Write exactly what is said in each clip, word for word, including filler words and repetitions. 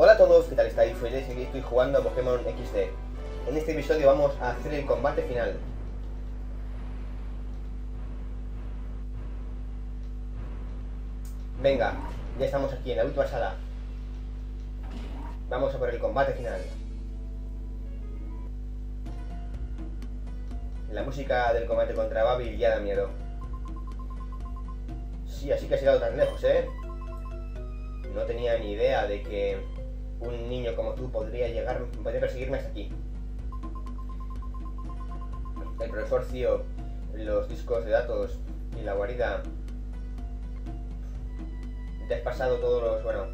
Hola a todos, ¿qué tal estáis? Soy Lex y aquí estoy jugando a Pokémon X D. En este episodio vamos a hacer el combate final. Venga, ya estamos aquí en la última sala. Vamos a por el combate final. La música del combate contra Avavil ya da miedo. Sí, así que has llegado tan lejos, ¿eh? No tenía ni idea de que un niño como tú podría llegar, podría perseguirme hasta aquí. El consorcio, los discos de datos y la guarida. Te has pasado todos los... bueno,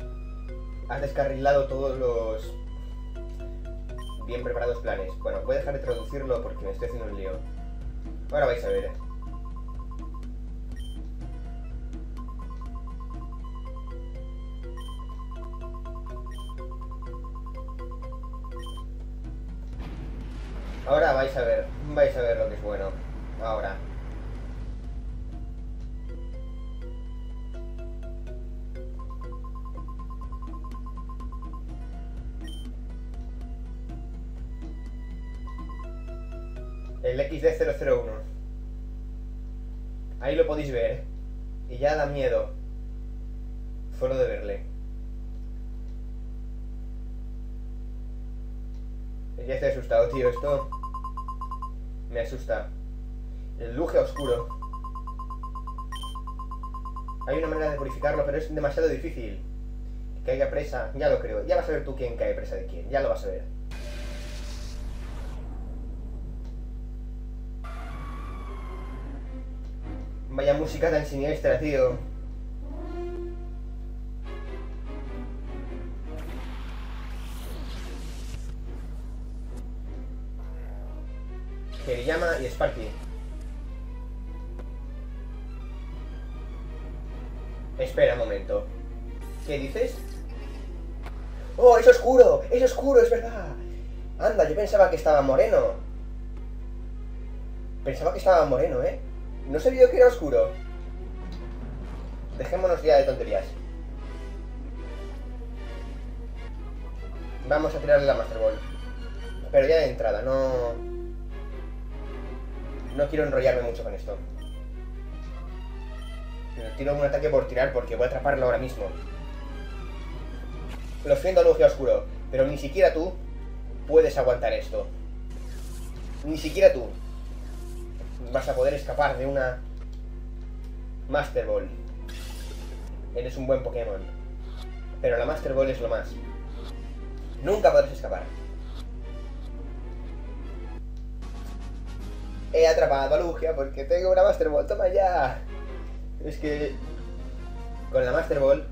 has descarrilado todos los bien preparados planes. Bueno, voy a dejar de traducirlo porque me estoy haciendo un lío. Ahora vais a ver. Ahora vais a ver, vais a ver lo que es bueno. Ahora. El X D cero cero uno. Ahí lo podéis ver. Y ya da miedo. Solo de verle. Ya estoy asustado, tío, esto me asusta. El Lugia oscuro. Hay una manera de purificarlo, pero es demasiado difícil. Que caiga presa, ya lo creo. Ya vas a ver tú quién cae presa de quién, ya lo vas a ver. Vaya música tan siniestra, tío. Llama y Sparky. Espera un momento. ¿Qué dices? ¡Oh, es oscuro! ¡Es oscuro, es verdad! Anda, yo pensaba que estaba moreno. Pensaba que estaba moreno, ¿eh? No sabía que era oscuro. Dejémonos ya de tonterías. Vamos a tirarle la Master Ball. Pero ya de entrada, no... no quiero enrollarme mucho con esto. Pero tiro un ataque por tirar porque voy a atraparlo ahora mismo. Lo siento, Lugia oscuro, pero ni siquiera tú puedes aguantar esto. Ni siquiera tú vas a poder escapar de una Master Ball. Eres un buen Pokémon, pero la Master Ball es lo más. Nunca podrás escapar. He atrapado a Lugia porque tengo una Master Ball. ¡Toma ya! Es que... con la Master Ball...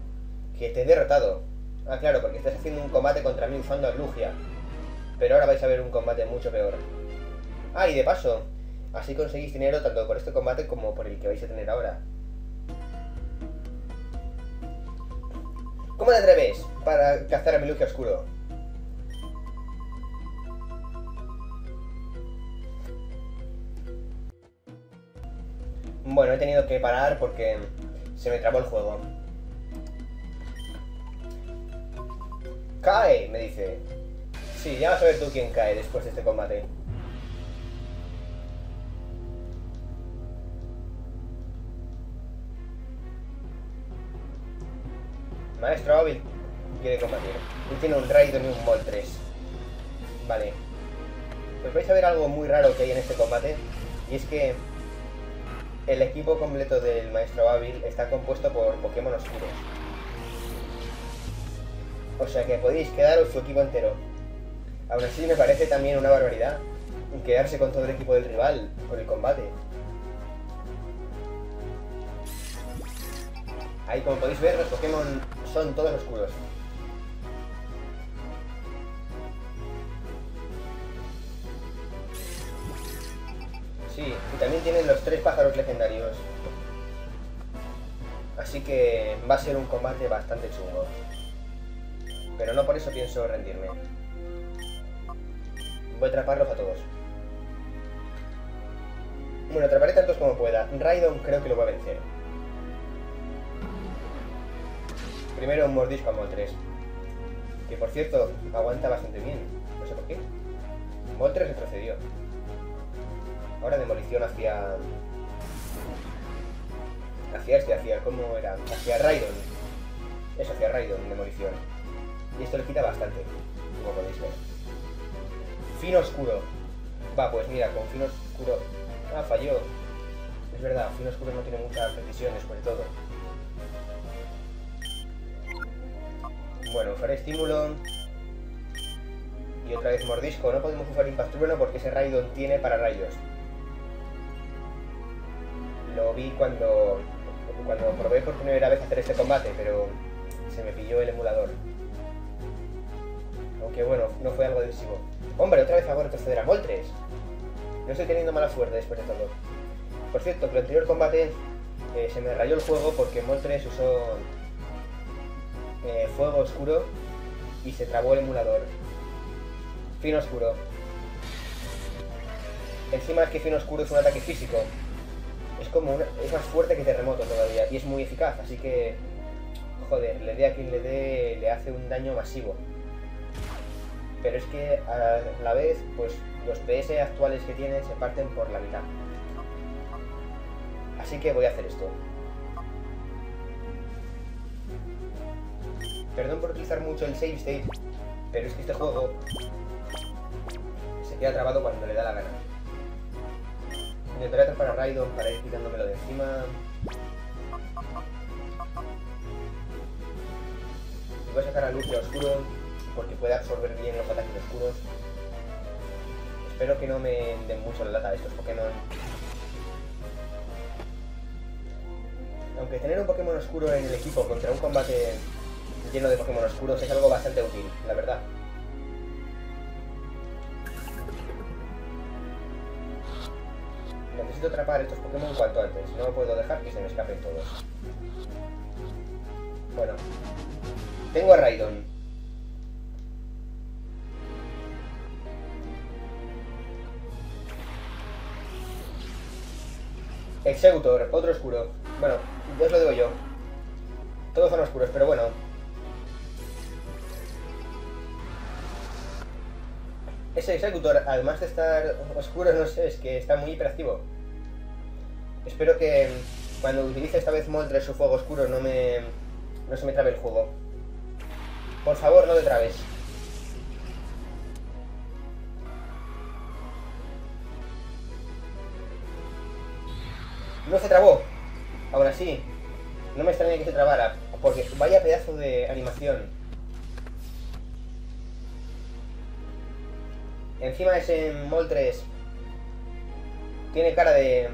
que te he derrotado. Ah, claro, porque estás haciendo un combate contra mí usando a Lugia. Pero ahora vais a ver un combate mucho peor. Ah, y de paso, así conseguís dinero tanto por este combate como por el que vais a tener ahora. ¿Cómo te atreves para cazar a mi Lugia oscuro? Bueno, he tenido que parar porque se me trabó el juego. ¡Cae! Me dice. Sí, ya vas a ver tú quién cae después de este combate. Maestro Avavil quiere combatir. Y tiene un Rhydon y un Moltres. Vale. Pues vais a ver algo muy raro que hay en este combate. Y es que... el equipo completo del Maestro Avavil está compuesto por Pokémon oscuros. O sea que podéis quedaros su equipo entero. Aún así me parece también una barbaridad quedarse con todo el equipo del rival por el combate. Ahí, como podéis ver, los Pokémon son todos oscuros. Sí, y también tienen los tres pájaros legendarios. Así que va a ser un combate bastante chungo. Pero no por eso pienso rendirme. Voy a atraparlos a todos. Bueno, atraparé tantos como pueda. Rhydon creo que lo va a vencer. Primero un mordisco a Moltres. que por cierto aguanta bastante bien, no sé por qué. Moltres retrocedió. Ahora demolición hacia... hacia este, hacia... ¿cómo era? Hacia Rhydon. Eso, hacia Rhydon, demolición. Y esto le quita bastante, como podéis ver. Fino oscuro. Va, pues mira, con fino oscuro... Ah, falló. Es verdad, fino oscuro no tiene mucha precisión, sobre todo. Bueno, usaré estímulo. Y otra vez mordisco. No podemos usar impastrueno porque ese Rhydon tiene para rayos. Lo vi cuando, cuando probé por primera vez hacer este combate, pero se me pilló el emulador. Aunque bueno, no fue algo decisivo. ¡Hombre, otra vez hago retroceder a Moltres! No estoy teniendo mala suerte después de todo. Por cierto, que el anterior combate eh, se me rayó el juego porque Moltres usó eh, fuego oscuro y se trabó el emulador. Fino oscuro. Encima es que fino oscuro es un ataque físico. Es como una, es más fuerte que terremoto todavía y es muy eficaz, así que... Joder, le dé a quien le dé, le hace un daño masivo. Pero es que a la vez, pues los P S actuales que tienen se parten por la mitad. Así que voy a hacer esto. Perdón por utilizar mucho el save state, pero es que este juego se queda trabado cuando le da la gana. Intentaré atrapar a Rhydon para ir quitándomelo de encima. Y voy a sacar a Lugia oscuro, porque puede absorber bien los ataques oscuros. Espero que no me den mucho la lata a estos Pokémon. Aunque tener un Pokémon oscuro en el equipo contra un combate lleno de Pokémon oscuros es algo bastante útil, la verdad. Necesito atrapar estos Pokémon cuanto antes, no puedo dejar que se me escapen todos. Bueno, tengo a Rhydon. Exeggutor, otro oscuro. Bueno, ya os lo digo yo. Todos son oscuros, pero bueno. Ese Exeggutor, además de estar oscuro, no sé, es que está muy hiperactivo. Espero que cuando utilice esta vez Moltres su fuego oscuro no me... no se me trabe el juego. Por favor, no te trabes. No se trabó. Aún así, no me extraña que se trabara, porque vaya pedazo de animación. Encima ese Moltres tiene cara de...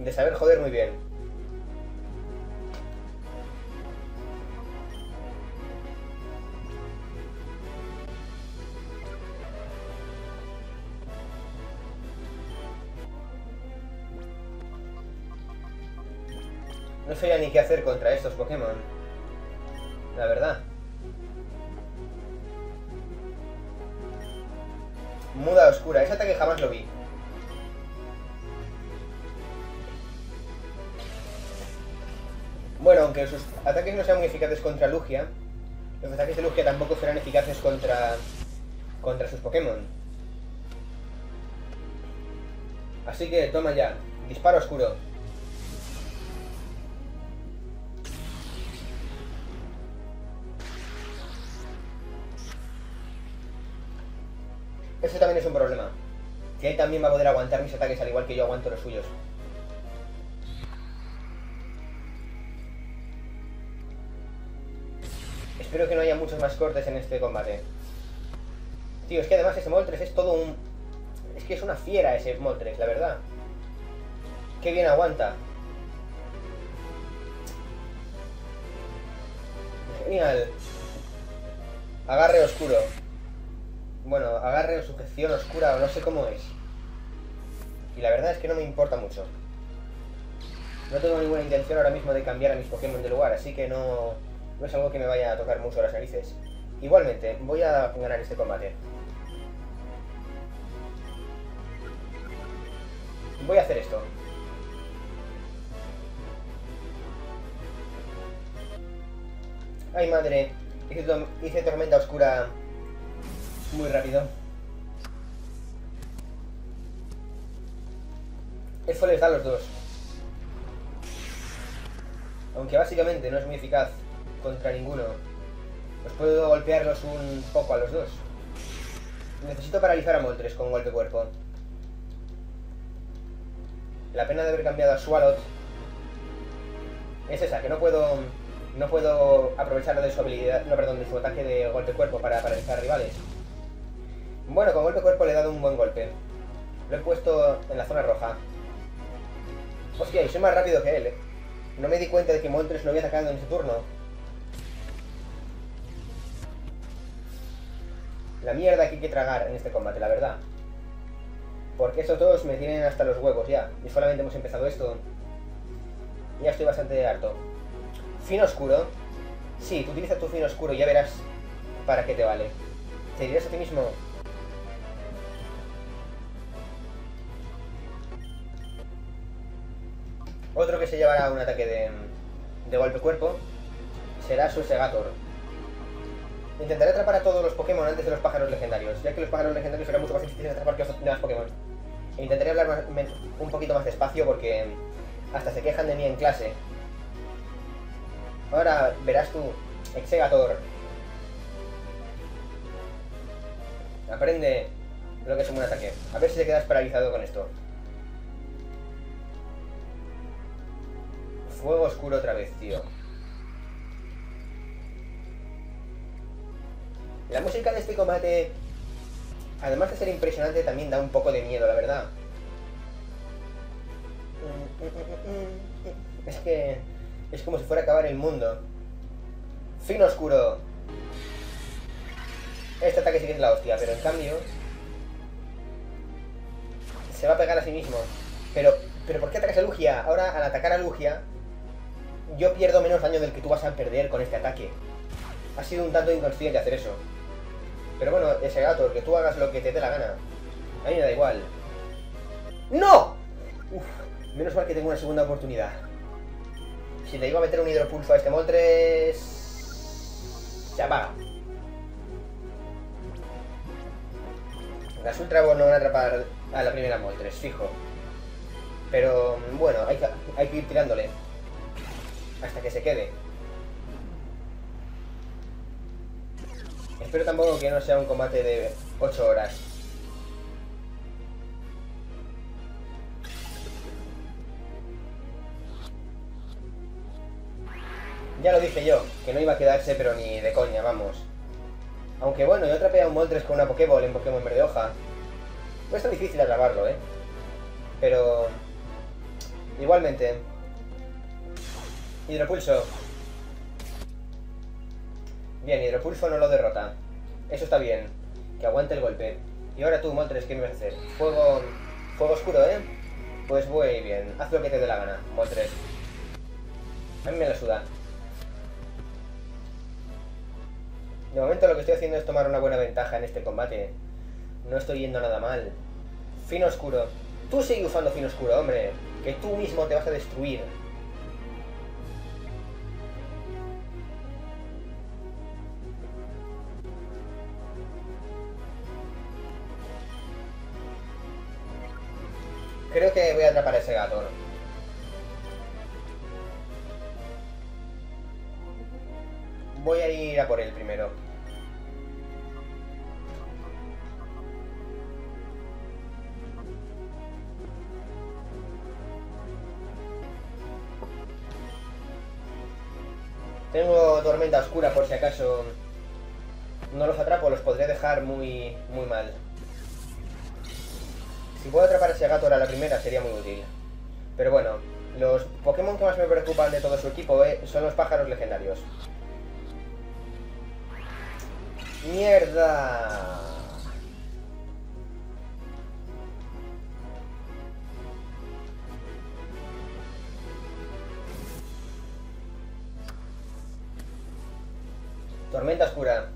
de saber joder muy bien. No sé ya ni qué hacer contra estos Pokémon, la verdad. Muda oscura, ese ataque jamás lo vi. Bueno, aunque sus ataques no sean muy eficaces contra Lugia, los ataques de Lugia tampoco serán eficaces contra, contra sus Pokémon. Así que toma ya, disparo oscuro. Eso también es un problema, que él también va a poder aguantar mis ataques al igual que yo aguanto los suyos. Espero que no haya muchos más cortes en este combate. Tío, es que además ese Moltres es todo un... es que es una fiera ese Moltres, la verdad. Qué bien aguanta. Genial. Agarre oscuro. Bueno, agarre o sujeción oscura, o no sé cómo es. Y la verdad es que no me importa mucho. No tengo ninguna intención ahora mismo de cambiar a mis Pokémon de lugar, así que no, no es algo que me vaya a tocar mucho las narices. Igualmente, voy a ganar este combate. Voy a hacer esto. ¡Ay, madre! Hice, to hice tormenta oscura muy rápido. Eso les da a los dos. Aunque básicamente no es muy eficaz contra ninguno. Pues puedo golpearlos un poco a los dos. Necesito paralizar a Moltres con un golpe cuerpo. La pena de haber cambiado a Swalot es esa, que no puedo no puedo aprovecharlo de su habilidad, no, perdón, de su ataque de golpe cuerpo para paralizar rivales. Bueno, con golpe cuerpo le he dado un buen golpe. Lo he puesto en la zona roja. Hostia, y soy más rápido que él, ¿eh? No me di cuenta de que Moltres lo había atacado en ese turno. La mierda que hay que tragar en este combate, la verdad. Porque estos dos me tienen hasta los huevos ya. Y solamente hemos empezado esto. Ya estoy bastante harto. Fin oscuro. Sí, tú utilizas tu fin oscuro y ya verás para qué te vale. Te dirás a ti mismo. Otro que se llevará un ataque de, de golpe cuerpo será su Exeggutor. Intentaré atrapar a todos los Pokémon antes de los pájaros legendarios, ya que los pájaros legendarios serán mucho más difíciles de atrapar que los demás Pokémon. E intentaré hablar más, me, un poquito más despacio porque hasta se quejan de mí en clase. Ahora verás tu Exeggutor. Aprende lo que es un buen ataque. A ver si te quedas paralizado con esto. Fuego oscuro otra vez, tío. La música de este combate, además de ser impresionante, también da un poco de miedo, la verdad. Es que es como si fuera a acabar el mundo. Fin oscuro. Este ataque sí que es la hostia, pero en cambio se va a pegar a sí mismo. Pero, pero ¿por qué atacas a Lugia? Ahora, al atacar a Lugia, yo pierdo menos daño del que tú vas a perder con este ataque. Ha sido un tanto inconsciente hacer eso. Pero bueno, ese gato, que tú hagas lo que te dé la gana. A mí me da igual. ¡No! Uf, menos mal que tengo una segunda oportunidad. Si le iba a meter un hidropulso a este Moltres... se apaga. Las Ultra Ball no van a atrapar a la primera Moltres, fijo. Pero bueno, hay que, hay que ir tirándole. Hasta que se quede. Espero tampoco que no sea un combate de ocho horas. Ya lo dije yo, que no iba a quedarse pero ni de coña, vamos. Aunque bueno, yo atrapé a un Moltres con una Pokéball en Pokémon Verde Hoja. No es tan difícil atraparlo, eh. Pero... igualmente. Hidropulso. Bien, hidropulso no lo derrota. Eso está bien. Que aguante el golpe. Y ahora tú, Moltres, ¿qué me vas a hacer? Fuego... fuego oscuro, ¿eh? Pues voy bien. Haz lo que te dé la gana, Moltres. A mí me la suda. De momento lo que estoy haciendo es tomar una buena ventaja en este combate. No estoy yendo nada mal. Fin oscuro. Tú sigue usando fin oscuro, hombre. Que tú mismo te vas a destruir. Creo que voy a atrapar a ese gato, ¿no? Voy a ir a por él primero. Tengo tormenta oscura por si acaso no los atrapo, los podré dejar muy, muy mal. Si puedo atrapar a ese gato a la primera sería muy útil. Pero bueno, los Pokémon que más me preocupan de todo su equipo eh, son los pájaros legendarios. ¡Mierda! Tormenta oscura.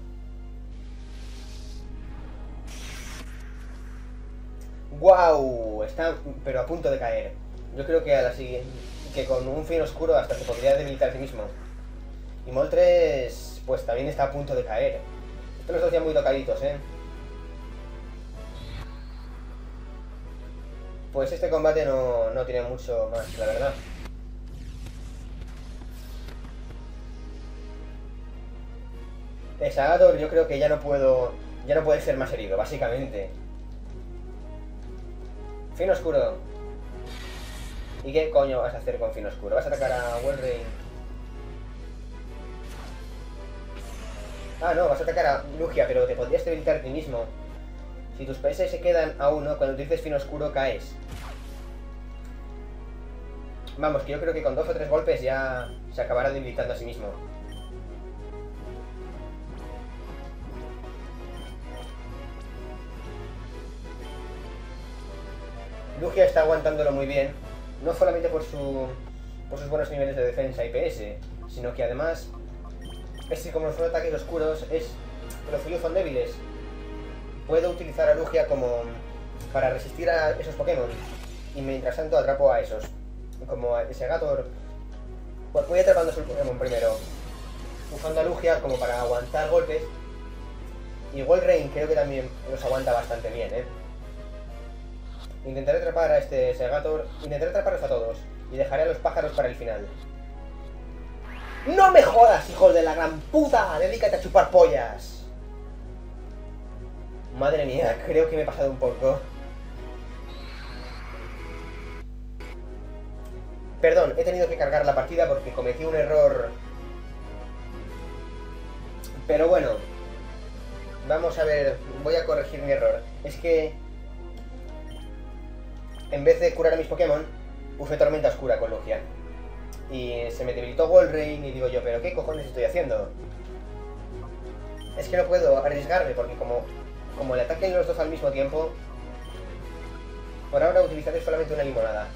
¡Wow! Está pero a punto de caer. Yo creo que a la siguiente, que con un fin oscuro hasta se podría debilitar a sí mismo. Y Moltres pues también está a punto de caer. Estos dos ya muy tocaditos, ¿eh? Pues este combate no, no tiene mucho más, la verdad. Exeggutor yo creo que ya no puedo... Ya no puede ser más herido, básicamente. Fin oscuro. ¿Y qué coño vas a hacer con fin oscuro? ¿Vas a atacar a Walrein? Ah, no, vas a atacar a Lugia, pero te podrías debilitar a ti mismo. Si tus P S se quedan a uno, cuando utilices fin oscuro caes. Vamos, que yo creo que con dos o tres golpes ya se acabará debilitando a sí mismo. Lugia está aguantándolo muy bien, no solamente por, su, por sus buenos niveles de defensa y P S, sino que además, es que como son ataques oscuros, es, los suyos son débiles. Puedo utilizar a Lugia como para resistir a esos Pokémon, y mientras tanto atrapo a esos. Como a Exeggutor, pues voy atrapando a su Pokémon primero, usando a Lugia como para aguantar golpes, y Walrein creo que también los aguanta bastante bien, ¿eh? Intentaré atrapar a este Exeggutor, intentaré atraparlos a todos, y dejaré a los pájaros para el final. ¡No me jodas, hijo de la gran puta! ¡Dedícate a chupar pollas! Madre mía, creo que me he pasado un poco. Perdón, he tenido que cargar la partida porque cometí un error. Pero bueno, vamos a ver, voy a corregir mi error. Es que... en vez de curar a mis Pokémon, usé Tormenta Oscura con Lugia. Y se me debilitó Walrein y digo yo, pero ¿qué cojones estoy haciendo? Es que no puedo arriesgarme porque como, como le ataquen los dos al mismo tiempo, por ahora utilizaré solamente una limonada.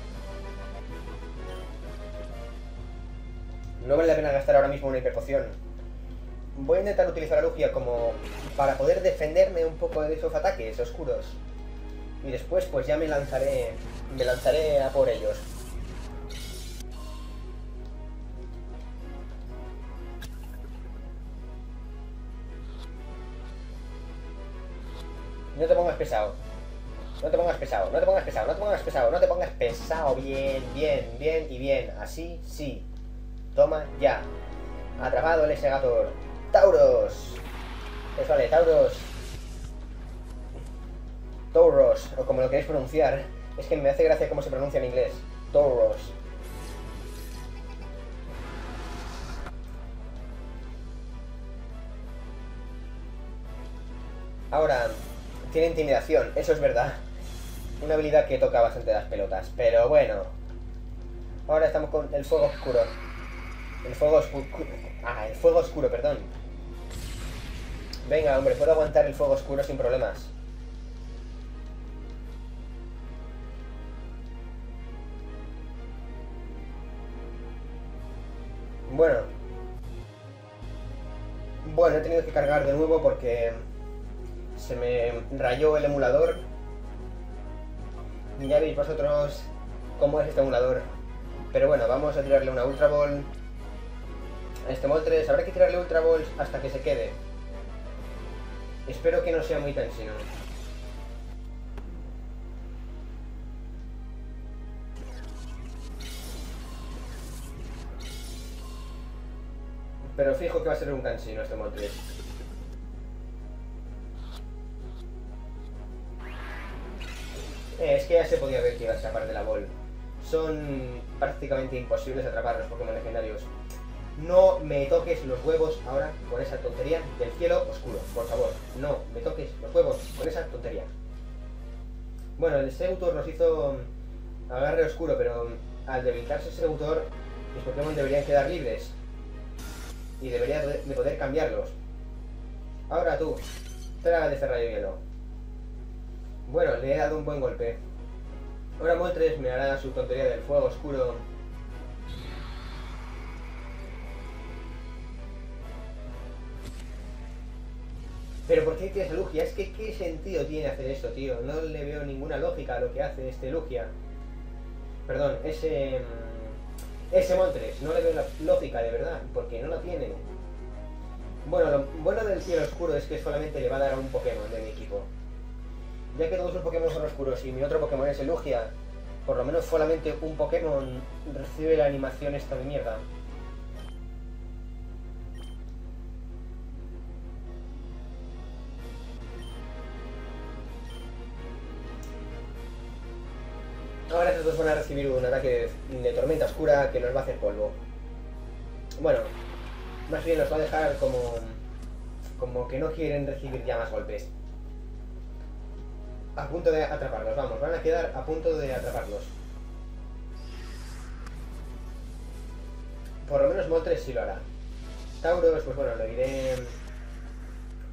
No vale la pena gastar ahora mismo una hiperpoción. Voy a intentar utilizar a Lugia como para poder defenderme un poco de esos ataques oscuros. Y después pues ya me lanzaré, me lanzaré a por ellos. No te pongas pesado. No te pongas pesado, no te pongas pesado, no te pongas pesado, no te pongas pesado. Bien, bien, bien y bien. Así, sí. Toma, ya. Atrapado el Exeggutor. Tauros. Eso vale, Tauros. Tauros, o como lo queréis pronunciar. Es que me hace gracia cómo se pronuncia en inglés. Tauros. Ahora, tiene intimidación, eso es verdad. Una habilidad que toca bastante las pelotas, pero bueno. Ahora estamos con el fuego oscuro. El fuego oscuro... Ah, el fuego oscuro, perdón. Venga, hombre, puedo aguantar el fuego oscuro sin problemas. Bueno, bueno, he tenido que cargar de nuevo porque se me rayó el emulador. Y ya veis vosotros cómo es este emulador. Pero bueno, vamos a tirarle una Ultra Ball a este Moltres. Habrá que tirarle Ultra Balls hasta que se quede. Espero que no sea muy tensino. Pero fijo que va a ser un cansino este Moltres. Eh, es que ya se podía ver que iba a escapar de la bol. Son prácticamente imposibles atrapar los Pokémon legendarios. No me toques los huevos ahora con esa tontería del cielo oscuro, por favor. No me toques los huevos con esa tontería. Bueno, el Exeggutor nos hizo agarre oscuro, pero al debilitarse ese autor, los Pokémon deberían quedar libres. Y debería de poder cambiarlos. Ahora tú, traga de este rayo hielo. Bueno, le he dado un buen golpe. Ahora Moltres me hará su tontería del fuego oscuro. Pero ¿por qué tienes a Lugia? Es que ¿qué sentido tiene hacer esto, tío? No le veo ninguna lógica a lo que hace este Lugia. Perdón, ese... Ese Moltres, no le veo la lógica de verdad, porque no la tiene. Bueno, lo bueno del cielo oscuro es que solamente le va a dar a un Pokémon de mi equipo. Ya que todos los Pokémon son oscuros y mi otro Pokémon es el Lugia, por lo menos solamente un Pokémon recibe la animación esta de mierda. Ahora estos dos van a recibir un ataque de, de tormenta oscura que nos va a hacer polvo. Bueno, más bien los va a dejar como, como que no quieren recibir ya más golpes. A punto de atraparlos, vamos, van a quedar a punto de atraparlos. Por lo menos Moltres sí lo hará. Tauros, pues bueno, lo iré,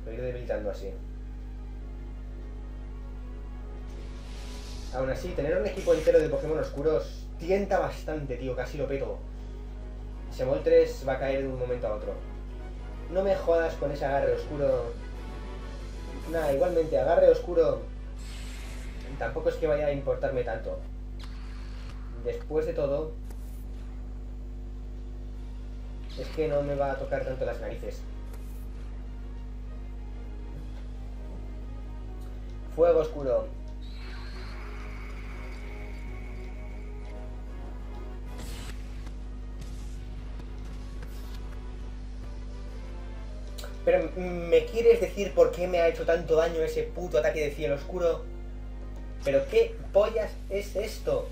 lo iré debilitando así. Aún así, tener un equipo entero de Pokémon oscuros tienta bastante, tío, casi lo peto. Ese Moltres va a caer de un momento a otro. No me jodas con ese agarre oscuro. Nada, igualmente, agarre oscuro tampoco es que vaya a importarme tanto. Después de todo, es que no me va a tocar tanto las narices. Fuego oscuro. Pero, ¿me quieres decir por qué me ha hecho tanto daño ese puto ataque de cielo oscuro? ¿Pero qué pollas es esto?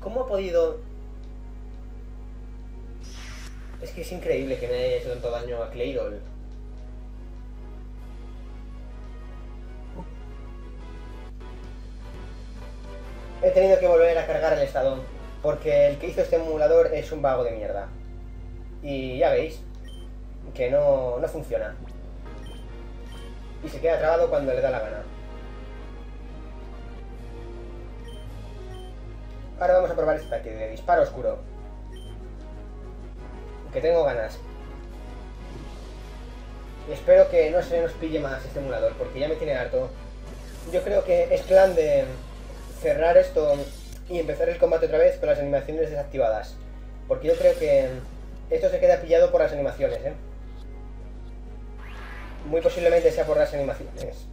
¿Cómo ha podido...? Es que es increíble que me haya hecho tanto daño a Claydol. He tenido que volver a cargar el estado, porque el que hizo este emulador es un vago de mierda. Y ya veis que no, no funciona. Y se queda trabado cuando le da la gana. Ahora vamos a probar este ataque de disparo oscuro, que tengo ganas. Y espero que no se nos pille más este emulador, porque ya me tiene harto. Yo creo que es plan de cerrar esto y empezar el combate otra vez con las animaciones desactivadas. Porque yo creo que esto se queda pillado por las animaciones, ¿eh? Muy posiblemente sea por las animaciones.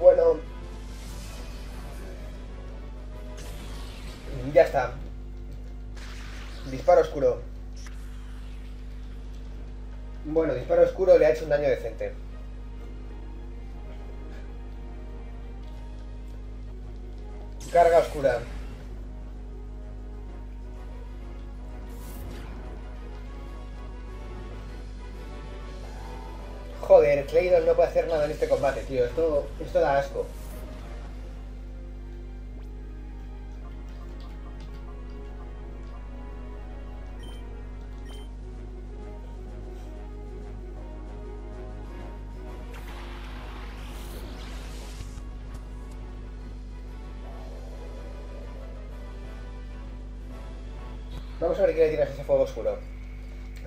Bueno, ya está. Disparo oscuro. Bueno, disparo oscuro le ha hecho un daño decente. Carga oscura. Joder, Claydol no puede hacer nada en este combate, tío. Esto, esto da asco. Vamos a ver qué le tiras a ese fuego oscuro.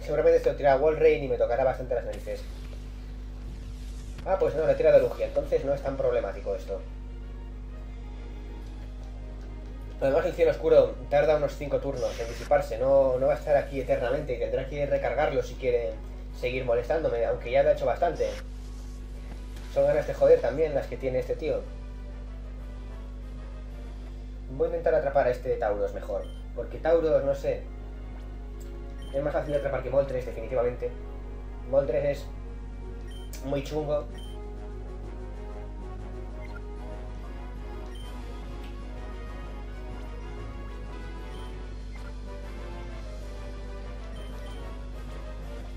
Seguramente se lo tira a Walrein y me tocará bastante las narices. Ah, pues no, le tira de Lugia, entonces no es tan problemático esto. Además el cielo oscuro tarda unos cinco turnos en disiparse, no, no va a estar aquí eternamente y tendrá que recargarlo si quiere seguir molestándome, aunque ya lo ha hecho bastante. Son ganas de joder también las que tiene este tío. Voy a intentar atrapar a este Tauros mejor, porque Tauros, no sé, es más fácil de atrapar que Moltres, definitivamente. Moltres es muy chungo.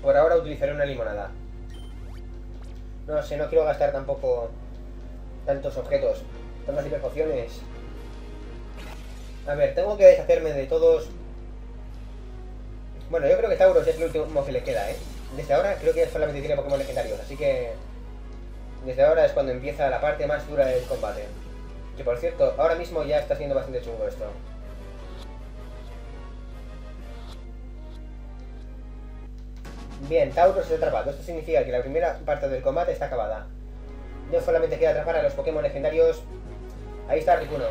Por ahora utilizaré una limonada. No sé, no quiero gastar tampoco tantos objetos, tantas hiperpociones. A ver, tengo que deshacerme de todos. Bueno, yo creo que Tauros es el último que le queda, ¿eh? Desde ahora creo que solamente tiene Pokémon legendarios, así que desde ahora es cuando empieza la parte más dura del combate. Que por cierto, ahora mismo ya está siendo bastante chungo esto. Bien, Tauros está atrapado. Esto significa que la primera parte del combate está acabada. Ya solamente queda atrapar a los Pokémon legendarios. Ahí está Articuno.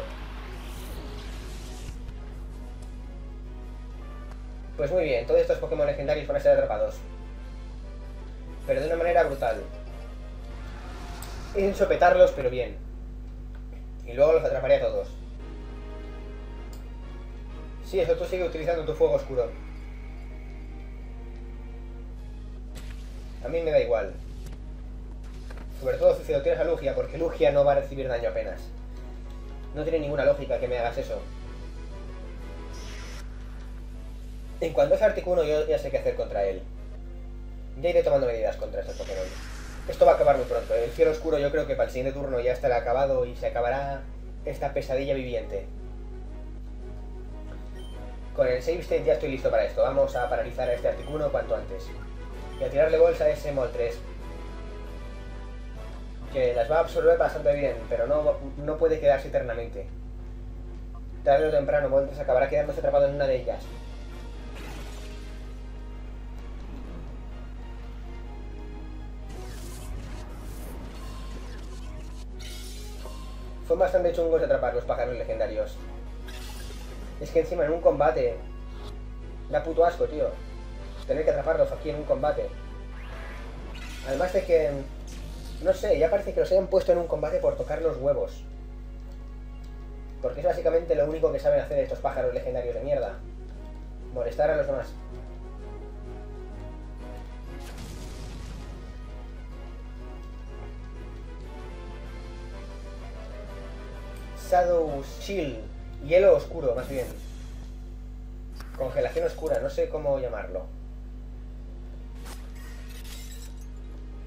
Pues muy bien, todos estos Pokémon legendarios van a ser atrapados. Pero de una manera brutal. Ensopetarlos, pero bien. Y luego los atraparé a todos. Sí, eso, tú sigue utilizando tu fuego oscuro. A mí me da igual. Sobre todo si lo tienes a Lugia, porque Lugia no va a recibir daño apenas. No tiene ninguna lógica que me hagas eso. En cuanto es Articuno, yo ya sé qué hacer contra él. Ya iré tomando medidas contra estos Pokémon. Esto va a acabar muy pronto. El cielo oscuro yo creo que para el siguiente turno ya estará acabado y se acabará esta pesadilla viviente. Con el save state ya estoy listo para esto. Vamos a paralizar a este Articuno cuanto antes. Y a tirarle bolsa a ese Moltres. Que las va a absorber bastante bien, pero no, no puede quedarse eternamente. Tarde o temprano Moltres acabará quedándose atrapado en una de ellas. Son bastante chungos de atrapar los pájaros legendarios. Es que encima en un combate... Da puto asco, tío. Tener que atraparlos aquí en un combate. Además de que... No sé, ya parece que los hayan puesto en un combate por tocar los huevos. Porque es básicamente lo único que saben hacer estos pájaros legendarios de mierda. Molestar a los demás. Shadow Shield, hielo oscuro, más bien. Congelación oscura, no sé cómo llamarlo.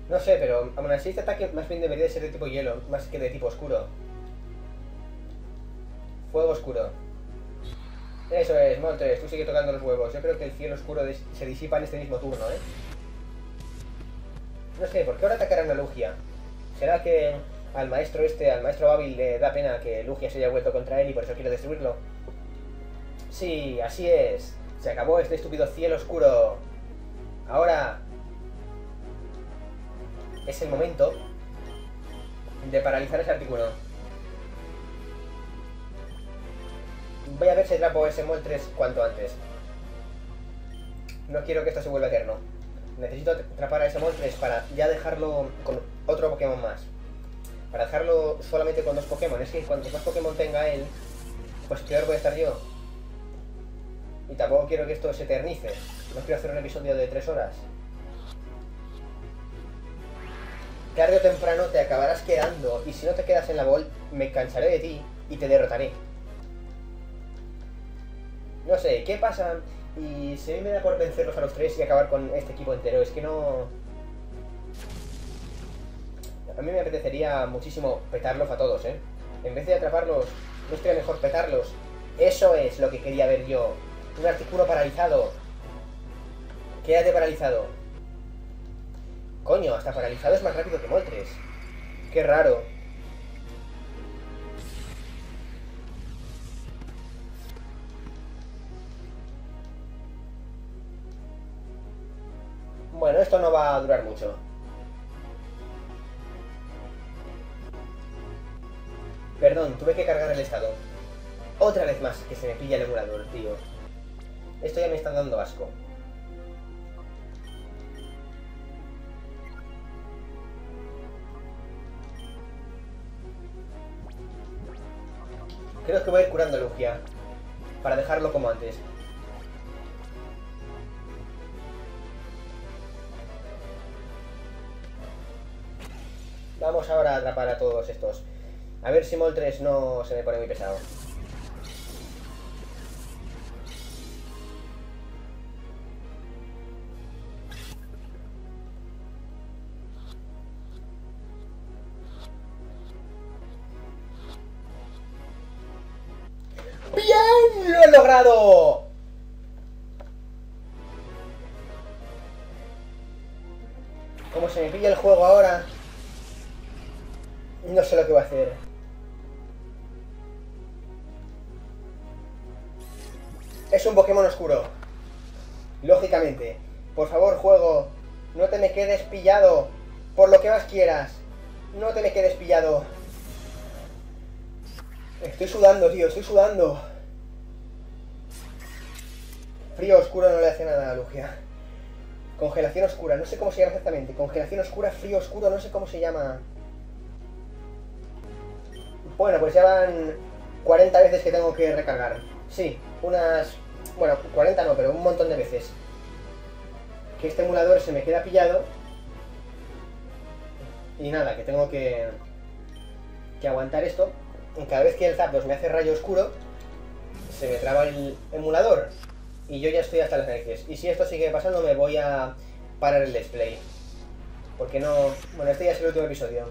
No sé, pero aún así este ataque más bien debería ser de tipo hielo, más que de tipo oscuro. Fuego oscuro. Eso es, Moltres, tú sigue tocando los huevos. Yo creo que el cielo oscuro se disipa en este mismo turno, ¿eh? No sé, ¿por qué ahora atacarán a Lugia? ¿Será que... Al maestro este, al maestro Avavil le da pena que Lugia se haya vuelto contra él y por eso quiere destruirlo? Sí, así es. Se acabó este estúpido cielo oscuro. Ahora... Es el momento de paralizar ese Articuno. Voy a ver si atrapo ese Moltres cuanto antes. No quiero que esto se vuelva eterno. Necesito atrapar a ese Moltres para ya dejarlo con otro Pokémon más. Para dejarlo solamente con dos Pokémon. Es que cuantos más Pokémon tenga él, pues peor voy a estar yo. Y tampoco quiero que esto se eternice. No quiero hacer un episodio de tres horas. Tarde o temprano te acabarás quedando. Y si no te quedas en la Ball, me cansaré de ti y te derrotaré. No sé, ¿qué pasa? Y se me da por vencerlos a los tres y acabar con este equipo entero. Es que no... A mí me apetecería muchísimo petarlos a todos, ¿eh? En vez de atraparlos, ¿no sería mejor petarlos? Eso es lo que quería ver yo. Un Articuno paralizado. Quédate paralizado. Coño, hasta paralizado es más rápido que Moltres. Qué raro. Bueno, esto no va a durar mucho. Perdón, tuve que cargar el estado. Otra vez más que se me pilla el emulador, tío. Esto ya me está dando asco. Creo que voy a ir curando a Lugia. Para dejarlo como antes. Vamos ahora a atrapar a todos estos. A ver si Moltres no se me pone muy pesado. ¡Bien! ¡Lo he logrado! Como se me pilla el juego ahora, no sé lo que voy a hacer. Es un Pokémon oscuro. Lógicamente. Por favor, juego. No te me quedes pillado. Por lo que más quieras. No te me quedes pillado. Estoy sudando, tío. Estoy sudando. Frío oscuro no le hace nada a Lugia. Congelación oscura, no sé cómo se llama exactamente. Congelación oscura, frío oscuro, no sé cómo se llama. Bueno, pues ya van cuarenta veces que tengo que recargar. Sí, unas... bueno, cuarenta no, pero un montón de veces. Que este emulador se me queda pillado. Y nada, que tengo que... que aguantar esto. Y cada vez que el Zapdos me hace rayo oscuro, se me traba el emulador. Y yo ya estoy hasta las narices. Y si esto sigue pasando, me voy a parar el display. Porque no... bueno, este ya es el último episodio.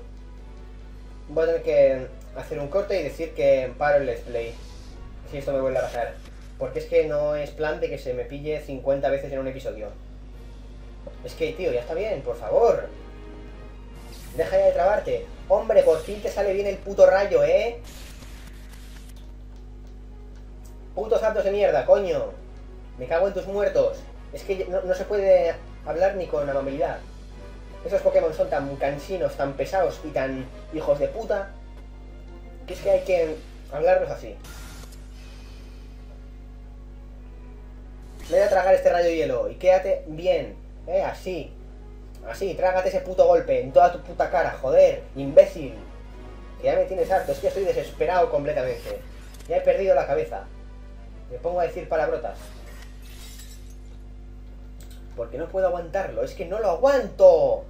Voy a tener que hacer un corte y decir que paro el display. Si esto me vuelve a pasar. Porque es que no es plan de que se me pille cincuenta veces en un episodio. Es que, tío, ya está bien, por favor. Deja ya de trabarte. Hombre, por fin te sale bien el puto rayo, ¿eh? Putos Zapdos de mierda, coño. Me cago en tus muertos. Es que no, no se puede hablar ni con amabilidad. Esos Pokémon son tan cansinos, tan pesados y tan hijos de puta, que es que hay que hablarlos así. Me voy a tragar este rayo de hielo y quédate bien, eh, así. Así, trágate ese puto golpe en toda tu puta cara, joder, imbécil. Que ya me tienes harto, es que estoy desesperado completamente. Ya he perdido la cabeza. Me pongo a decir palabrotas. Porque no puedo aguantarlo, es que no lo aguanto.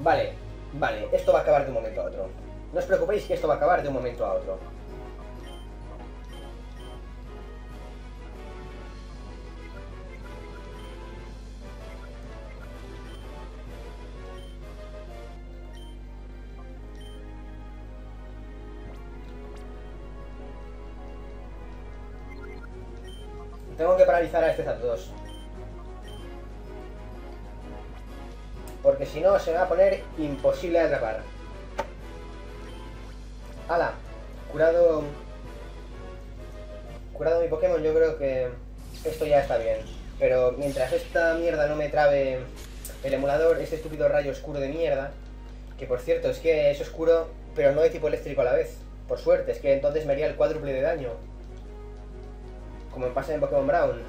Vale, vale, esto va a acabar de un momento a otro. No os preocupéis que esto va a acabar de un momento a otro. Tengo que paralizar a este Zapdos. Porque si no, se me va a poner imposible atrapar. ¡Hala! Curado... curado mi Pokémon, yo creo que esto ya está bien. Pero mientras esta mierda no me trabe el emulador, este estúpido rayo oscuro de mierda, que por cierto, es que es oscuro, pero no de tipo eléctrico a la vez. Por suerte, es que entonces me haría el cuádruple de daño. Como me pasa en Pokémon Brown.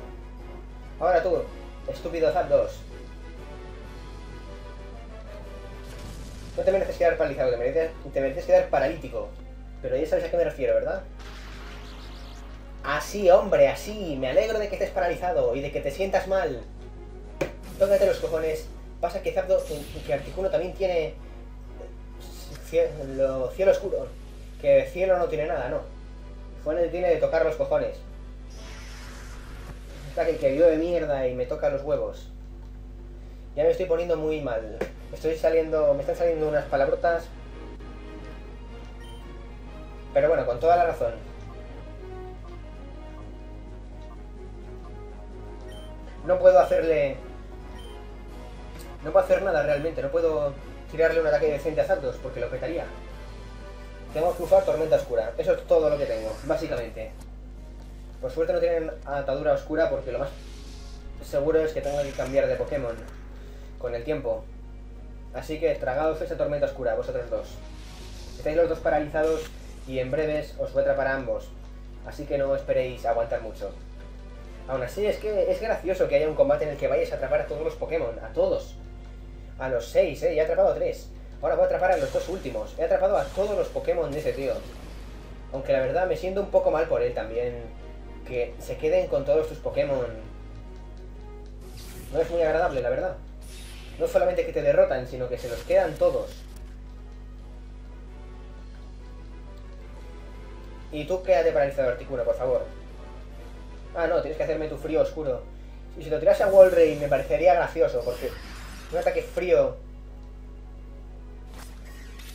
Ahora tú, estúpido Zapdos. No te mereces quedar paralizado, te mereces, te mereces quedar paralítico. Pero ya sabes a qué me refiero, ¿verdad? Así, hombre, así. Me alegro de que estés paralizado y de que te sientas mal. Tócate los cojones. Pasa que Zapdos, que Articuno también tiene... cielo, cielo oscuro. Que cielo no tiene nada, no. Fue el tiene de tocar los cojones. Está que, que llueve mierda y me toca los huevos. Ya me estoy poniendo muy mal. Estoy saliendo, me están saliendo unas palabrotas. Pero bueno, con toda la razón. No puedo hacerle... no puedo hacer nada realmente. No puedo tirarle un ataque decente a Zapdos porque lo petaría. Tengo que usar tormenta oscura. Eso es todo lo que tengo, básicamente. Por suerte no tienen atadura oscura porque lo más seguro es que tengo que cambiar de Pokémon con el tiempo. Así que tragaos esa tormenta oscura, vosotros dos. Estáis los dos paralizados y en breves os voy a atrapar a ambos. Así que no esperéis aguantar mucho. Aún así es que es gracioso que haya un combate en el que vayáis a atrapar a todos los Pokémon, a todos. A los seis, eh, ya he atrapado a tres. Ahora voy a atrapar a los dos últimos. He atrapado a todos los Pokémon de ese tío. Aunque la verdad me siento un poco mal por él también. Que se queden con todos tus Pokémon. No es muy agradable, la verdad. No solamente que te derrotan, sino que se los quedan todos. Y tú quédate paralizado, Articuno, por favor. Ah, no, tienes que hacerme tu frío oscuro. Y si lo tiras a Walrein me parecería gracioso, porque un ataque frío...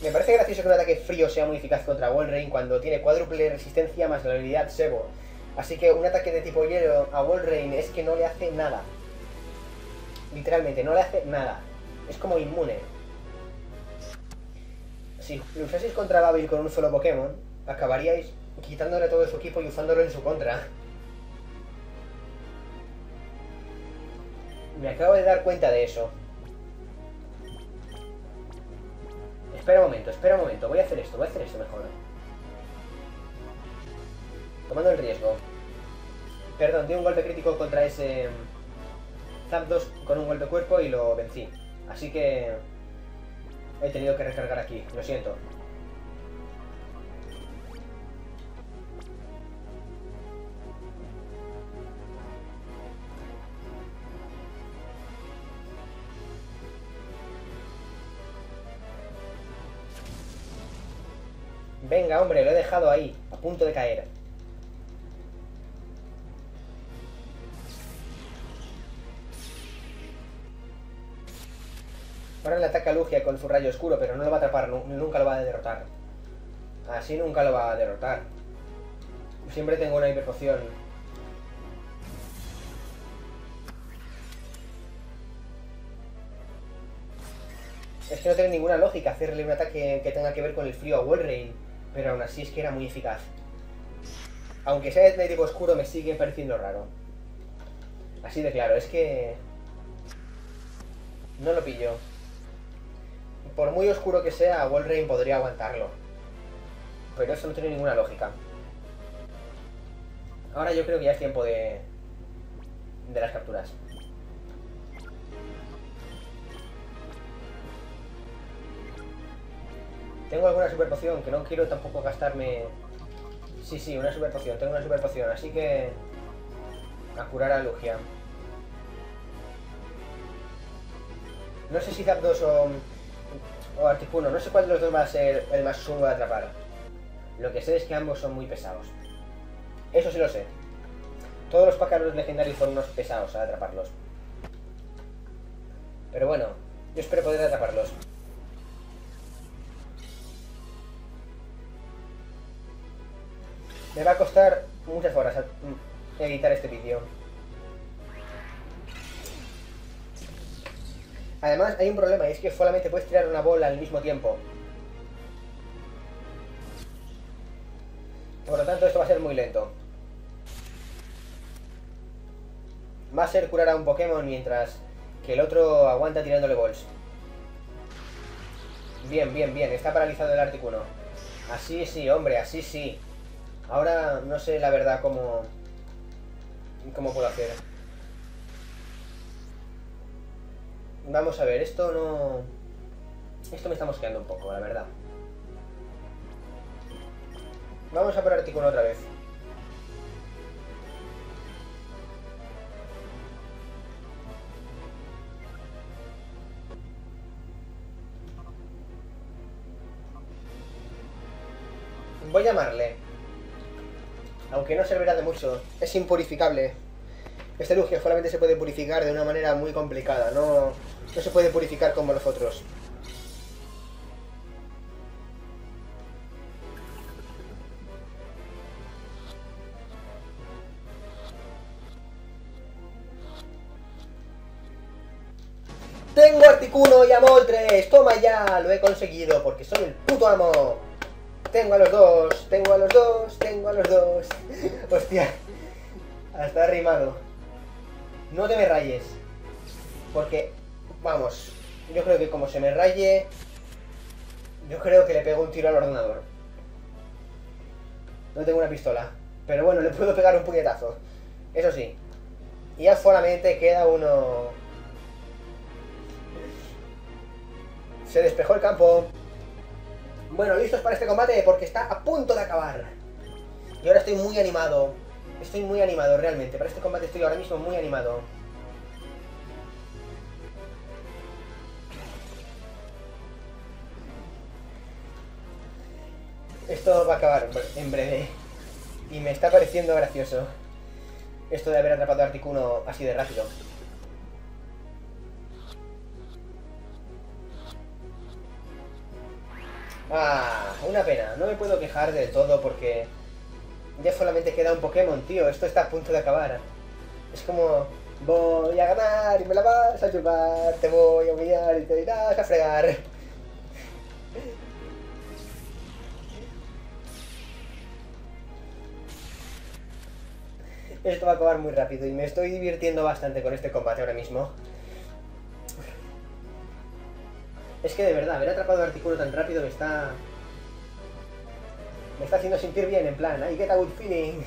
me parece gracioso que un ataque frío sea muy eficaz contra Walrein cuando tiene cuádruple resistencia más la habilidad Sebo. Así que un ataque de tipo hielo a Walrein es que no le hace nada. Literalmente, no le hace nada. Es como inmune. Si lo usaseis contra Avavil con un solo Pokémon, acabaríais quitándole todo su equipo y usándolo en su contra. Me acabo de dar cuenta de eso. Espera un momento, espera un momento. Voy a hacer esto, voy a hacer esto mejor. Tomando el riesgo. Perdón, di un golpe crítico contra ese Zapdos con un golpe cuerpo y lo vencí. Así que he tenido que recargar aquí, lo siento. Venga, hombre, lo he dejado ahí, a punto de caer. Ahora le ataca a Lugia con su rayo oscuro, pero no lo va a atrapar, nunca lo va a derrotar. Así nunca lo va a derrotar. Siempre tengo una hiperpoción. Es que no tiene ninguna lógica hacerle un ataque que tenga que ver con el frío a Walrein, pero aún así es que era muy eficaz. Aunque sea de tipo oscuro me sigue pareciendo raro. Así de claro, es que no lo pillo. Por muy oscuro que sea, Walrein podría aguantarlo. Pero eso no tiene ninguna lógica. Ahora yo creo que ya es tiempo de... de las capturas. Tengo alguna super poción, que no quiero tampoco gastarme... Sí, sí, una super poción, tengo una super poción, así que... a curar a Lugia. No sé si Zapdos o... o Articuno, no sé cuál de los dos va a ser el más chungo de atrapar. Lo que sé es que ambos son muy pesados. Eso sí lo sé. Todos los pájaros legendarios son unos pesados a atraparlos. Pero bueno, yo espero poder atraparlos. Me va a costar muchas horas editar este vídeo. Además hay un problema y es que solamente puedes tirar una bola al mismo tiempo. Por lo tanto esto va a ser muy lento. Va a ser curar a un Pokémon mientras que el otro aguanta tirándole balls. Bien, bien, bien. Está paralizado el Articuno. Así sí, hombre, así sí. Ahora no sé la verdad cómo, cómo puedo hacer. Vamos a ver, esto no... Esto me está mosqueando un poco, la verdad. Vamos a por Articuno otra vez. Voy a llamarle. Aunque no servirá de mucho, es impurificable. Este Lugia solamente se puede purificar de una manera muy complicada, no, no se puede purificar como los otros. ¡Tengo Articuno y a Moltres! ¡Toma ya! Lo he conseguido porque soy el puto amo. Tengo a los dos, tengo a los dos, tengo a los dos. Hostia, hasta rimado. No te me rayes. Porque, vamos, yo creo que como se me raye, yo creo que le pego un tiro al ordenador. No tengo una pistola, pero bueno, le puedo pegar un puñetazo. Eso sí. Y ya solamente queda uno. Se despejó el campo. Bueno, listos para este combate porque está a punto de acabar. Y ahora estoy muy animado. Estoy muy animado realmente. Para este combate estoy ahora mismo muy animado. Esto va a acabar en breve. Y me está pareciendo gracioso. Esto de haber atrapado a Articuno así de rápido. Ah, una pena, no me puedo quejar del todo porque ya solamente queda un Pokémon, tío, esto está a punto de acabar. Es como, voy a ganar y me la vas a chupar, te voy a humillar y te irás a fregar. Esto va a acabar muy rápido y me estoy divirtiendo bastante con este combate ahora mismo. Es que de verdad, haber atrapado a Articuno tan rápido me está... Me está haciendo sentir bien, en plan, I get a good feeling.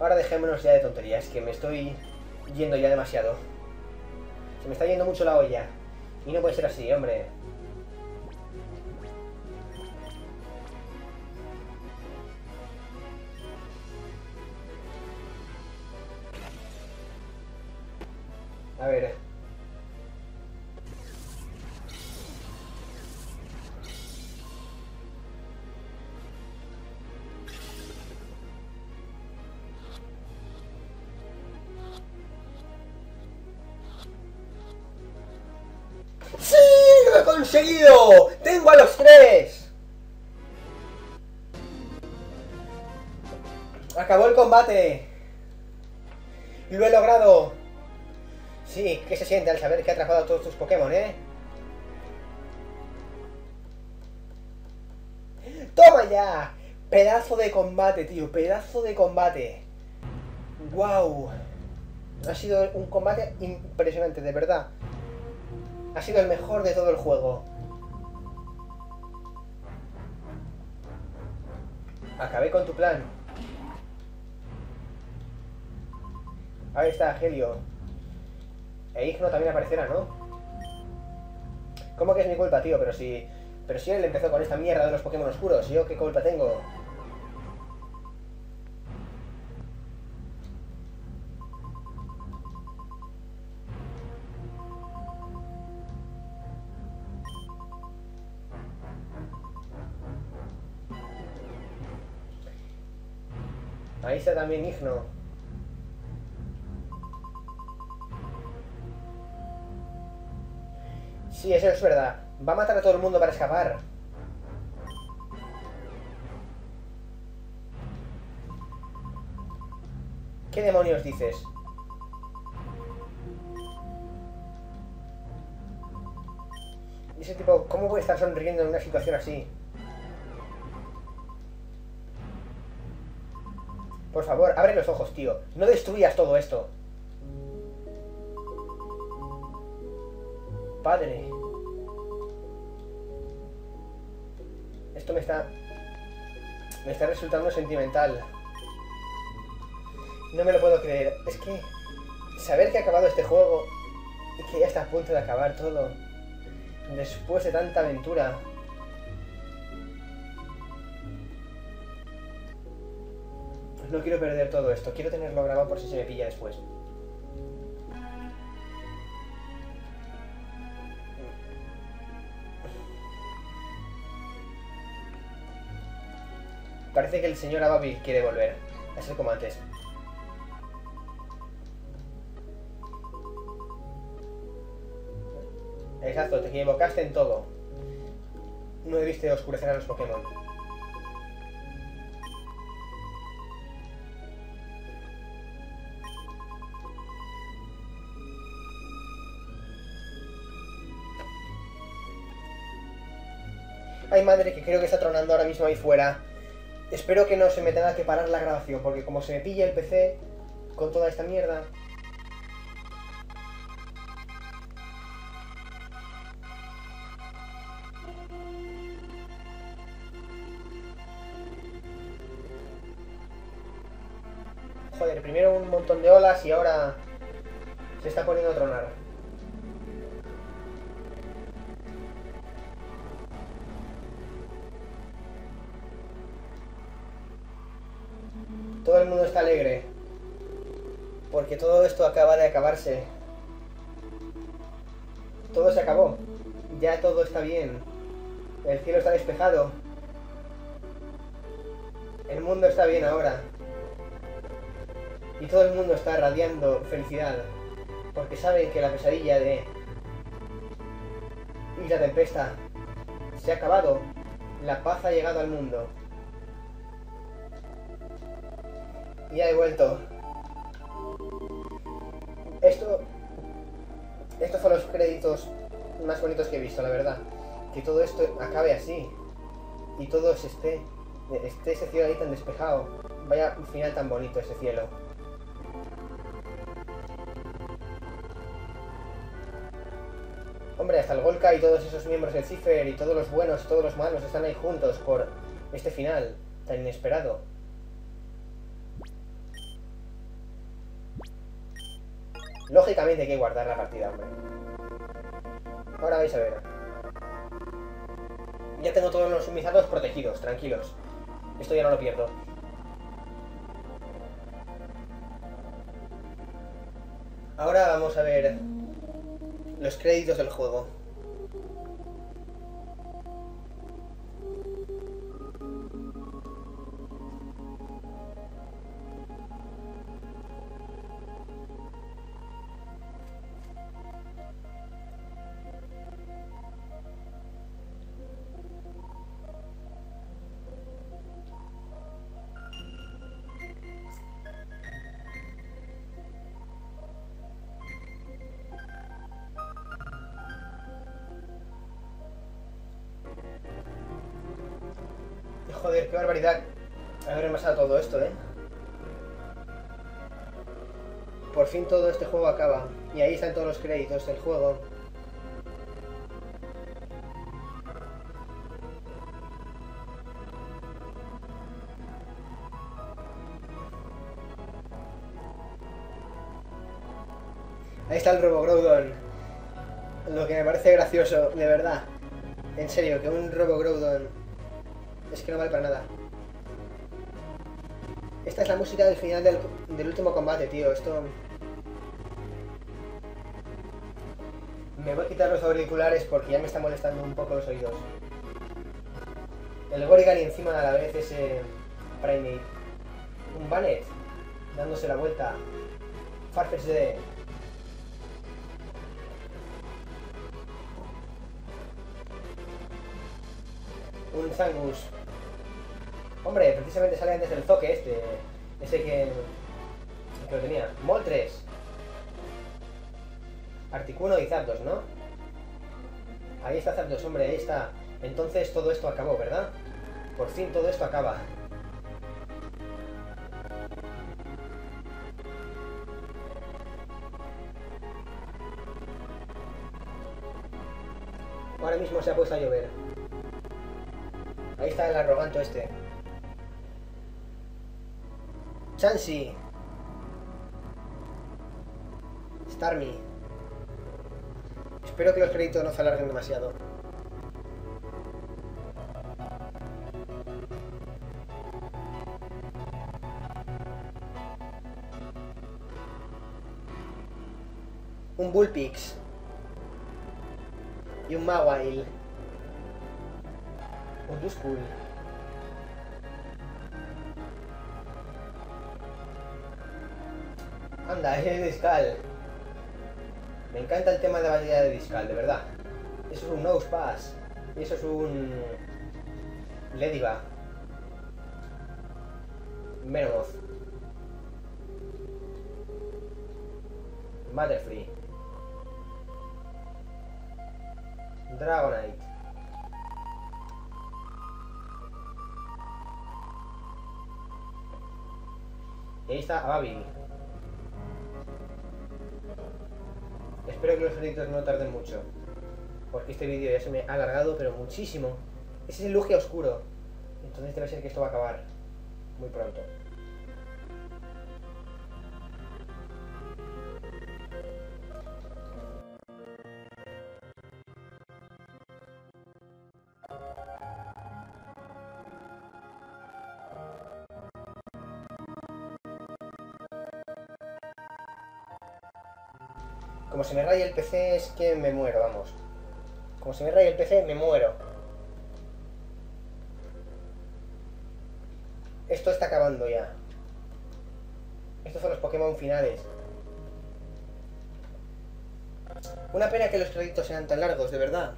Ahora dejémonos ya de tonterías, que me estoy yendo ya demasiado. Se me está yendo mucho la olla. Y no puede ser así, hombre. A ver... ¡Sí! ¡Lo he conseguido! ¡Tengo a los tres! Acabó el combate. Lo he logrado. Sí, ¿qué se siente al saber que ha atrapado a todos tus Pokémon, eh? ¡Toma ya! Pedazo de combate, tío. Pedazo de combate. ¡Wow! Ha sido un combate impresionante, de verdad. Ha sido el mejor de todo el juego. Acabé con tu plan. Ahí está, Helio. E Igno también aparecerá, ¿no? ¿Cómo que es mi culpa, tío? Pero si... Pero si él empezó con esta mierda de los Pokémon oscuros, ¿yo qué culpa tengo? Ahí está también Igno. Sí, eso es verdad. Va a matar a todo el mundo para escapar. ¿Qué demonios dices? Ese tipo, ¿cómo puede estar sonriendo en una situación así? Por favor, abre los ojos, tío. No destruyas todo esto. Padre. Esto me está... Me está resultando sentimental. No me lo puedo creer. Es que... Saber que ha acabado este juego... Y que ya está a punto de acabar todo... Después de tanta aventura... No quiero perder todo esto, quiero tenerlo grabado por si se me pilla después. Parece que el señor Avavil quiere volver a ser como antes. Exacto, te equivocaste en todo. No debiste oscurecer a los Pokémon. Ay, madre, que creo que está tronando ahora mismo ahí fuera. Espero que no se me tenga que parar la grabación, porque como se me pilla el P C con toda esta mierda... Joder, primero un montón de olas y ahora se está poniendo a tronar. Todo el mundo está alegre, porque todo esto acaba de acabarse. Todo se acabó, ya todo está bien, el cielo está despejado, el mundo está bien ahora, y todo el mundo está radiando felicidad, porque saben que la pesadilla de Isla Tempesta se ha acabado, la paz ha llegado al mundo. Ya he vuelto. Esto... Estos son los créditos más bonitos que he visto, la verdad. Que todo esto acabe así. Y todo se esté... Esté ese cielo ahí tan despejado. Vaya un final tan bonito ese cielo. Hombre, hasta el Golka y todos esos miembros del Cipher y todos los buenos y todos los malos están ahí juntos por este final tan inesperado. Lógicamente hay que guardar la partida, hombre. Ahora vais a ver. Ya tengo todos los sumizados protegidos, tranquilos. Esto ya no lo pierdo. Ahora vamos a ver los créditos del juego. Joder, qué barbaridad haber pasado todo esto, ¿eh? Por fin todo este juego acaba. Y ahí están todos los créditos del juego. Ahí está el Robo Groudon. Lo que me parece gracioso, de verdad. En serio, que un Robo Groudon... Es que no vale para nada. Esta es la música del final del, del último combate, tío. Esto... Me voy a quitar los auriculares porque ya me están molestando un poco los oídos. El Gorigan y encima a la vez ese... Primate. Un Bannet. Dándose la vuelta. Farfetch de... Un Zangus. Hombre, precisamente sale antes del toque este. Ese que... que lo tenía. Moltres. Articuno y Zapdos, ¿no? Ahí está Zapdos, hombre, ahí está. Entonces todo esto acabó, ¿verdad? Por fin todo esto acaba. Ahora mismo se ha puesto a llover. Ahí está el arrogante este. Chancy. Starmie. Espero que los créditos no se alarguen demasiado. Un Bullpix. Y un Mawile. Un Duskull. Anda, es Discal. Me encanta el tema de la batalla de Discal, de verdad. Eso es un Nose Pass. Y eso es un... Lediva. Venomoth. Butterfree. Dragonite. Y ahí está Avavil. Espero que los créditos no tarden mucho, porque este vídeo ya se me ha alargado, pero muchísimo. Ese es el Lugia oscuro. Entonces debe ser que esto va a acabar muy pronto. Como se me raya el P C es que me muero, vamos. Como se me raya el P C, me muero. Esto está acabando ya. Estos son los Pokémon finales. Una pena que los créditos sean tan largos, de verdad.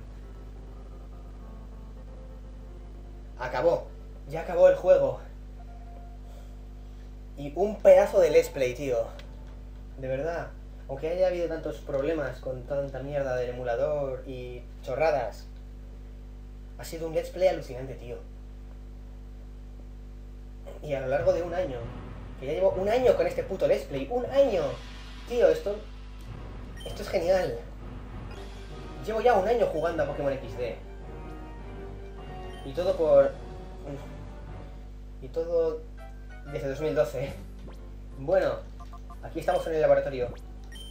Acabó. Ya acabó el juego. Y un pedazo de Let's Play, tío. De verdad. Aunque haya habido tantos problemas con tanta mierda del emulador y chorradas, ha sido un Let's Play alucinante, tío. Y a lo largo de un año, que ya llevo un año con este puto Let's Play, ¡un año! Tío, esto... esto es genial. Llevo ya un año jugando a Pokémon equis de. Y todo por... Y todo desde dos mil doce. Bueno, aquí estamos en el laboratorio.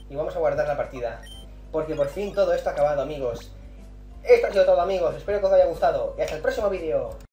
Y vamos a guardar la partida. Porque por fin todo esto ha acabado, amigos. Esto ha sido todo, amigos. Espero que os haya gustado. Y hasta el próximo vídeo.